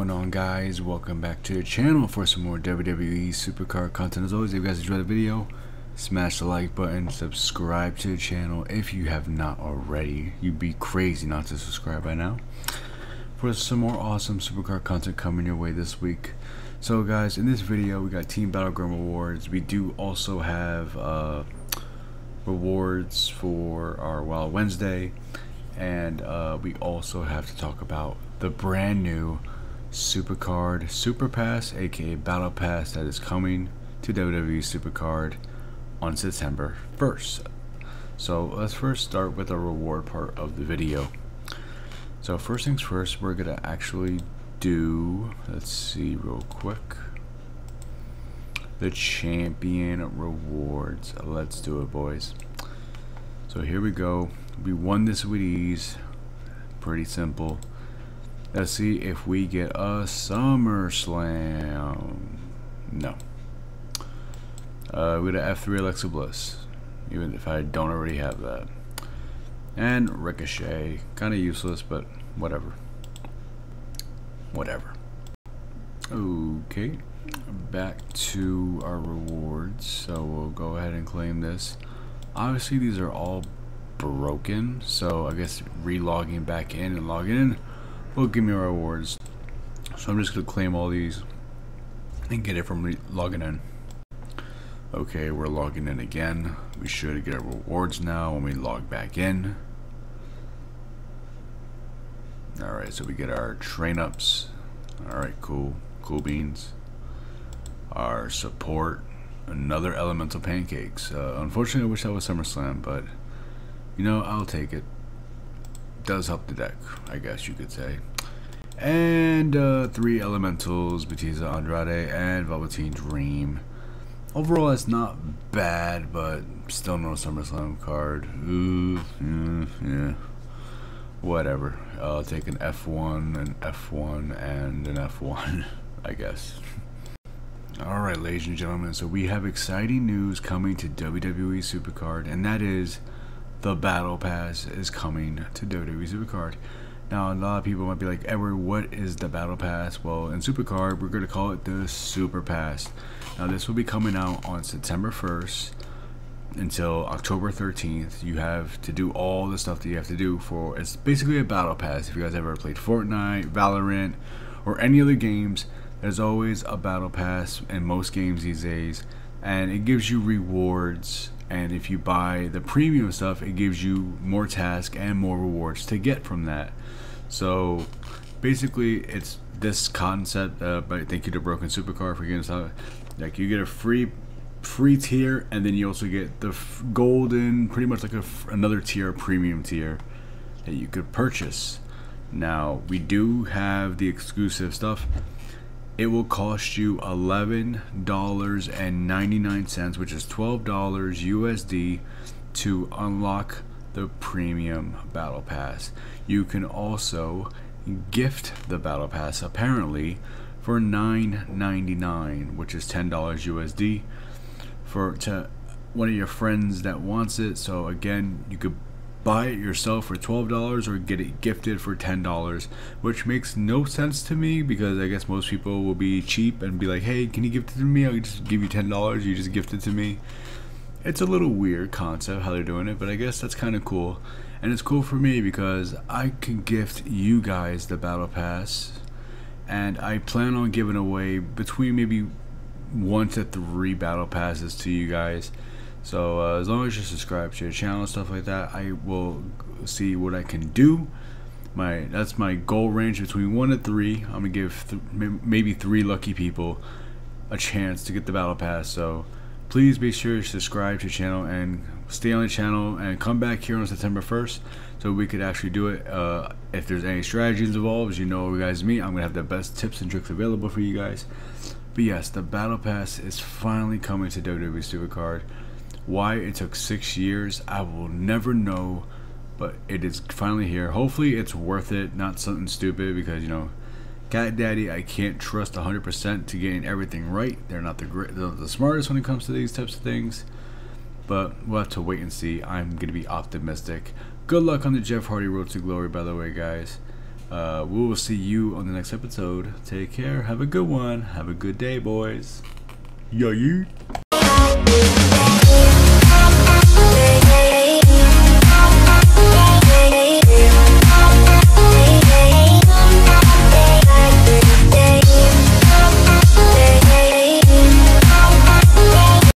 going on, guys? Welcome back to the channel for some more WWE Supercard content. As always, if you guys enjoyed the video, smash the like button, subscribe to the channel if you have not already. You'd be crazy not to subscribe by now. For some more awesome Supercard content coming your way this week. So guys, in this video we got Team Battleground rewards. We do also have rewards for our Wild Wednesday, and we also have to talk about the brand new Supercard Superpass, aka Battle Pass, that is coming to WWE Supercard on September 1st. So let's first start with the reward part of the video. So first things first, we're gonna actually do, let's see real quick, the champion rewards. Let's do it, boys. So here we go. We won this with ease, pretty simple. Let's see if we get a SummerSlam. No. We're gonna F3 Alexa Bliss, even if I don't already have that. And Ricochet, kind of useless, but whatever. Whatever. Okay, back to our rewards. So we'll go ahead and claim this. Obviously, these are all broken, so I guess re-logging back in and logging in will give me rewards. So I'm just gonna claim all these and get it from re-logging in. Okay, we're logging in again. We should get rewards now when we log back in. Alright, so we get our train ups. Alright, cool. Cool beans. Our support. Another elemental pancakes. Unfortunately, I wish that was SummerSlam, but you know, I'll take it. Does help the deck, I guess you could say. And three elementals, Batista, Andrade, and Velveteen Dream. Overall, that's not bad, but still no SummerSlam card. Ooh, yeah. Whatever. I'll take an F1, an F1, and an F1, I guess. Alright, ladies and gentlemen, so we have exciting news coming to WWE Supercard, and that is the Battle Pass is coming to WWE Supercard. Now, a lot of people might be like, Edward, what is the Battle Pass? Well, in Supercard, we're going to call it the Super Pass. Now, this will be coming out on September 1st until October 13th. You have to do all the stuff that you have to do for, it's basically a Battle Pass. If you guys ever played Fortnite, Valorant, or any other games, there's always a Battle Pass in most games these days. And it gives you rewards. And if you buy the premium stuff, it gives you more tasks and more rewards to get from that. So basically, it's this concept. But thank you to Broken Supercar for getting us out. Like, you get a free tier, and then you also get the golden, pretty much like another tier, premium tier, that you could purchase. Now, we do have the exclusive stuff. It will cost you $11.99, which is $12 USD, to unlock the premium Battle Pass. You can also gift the Battle Pass, apparently, for $9.99, which is $10 USD, to one of your friends that wants it. So again, you could buy it yourself for $12 or get it gifted for $10, which makes no sense to me, because I guess most people will be cheap and be like, hey, can you give it to me? I'll just give you $10, you just gift it to me. It's a little weird concept how they're doing it, but I guess that's kind of cool. And it's cool for me because I can gift you guys the Battle Pass, and I plan on giving away between maybe 1 to 3 Battle Passes to you guys. So as long as you subscribe to your channel and stuff like that, I will see what I can do. That's my goal range, between 1 to 3. I'm gonna give maybe 3 lucky people a chance to get the Battle Pass. So please be sure to subscribe to the channel and stay on the channel and come back here on September 1st so we could actually do it. If there's any strategies involved, you know, you guys meet, I'm gonna have the best tips and tricks available for you guys. But yes, the Battle Pass is finally coming to WWE Supercard. Why it took 6 years, I will never know, but it is finally here. Hopefully it's worth it, not something stupid, because, you know, Cat Daddy, I can't trust 100% to getting everything right. They're not the smartest when it comes to these types of things, but we'll have to wait and see. I'm going to be optimistic. Good luck on the Jeff Hardy Road to Glory, by the way, guys. We will see you on the next episode. Take care. Have a good one. Have a good day, boys. Yo, you.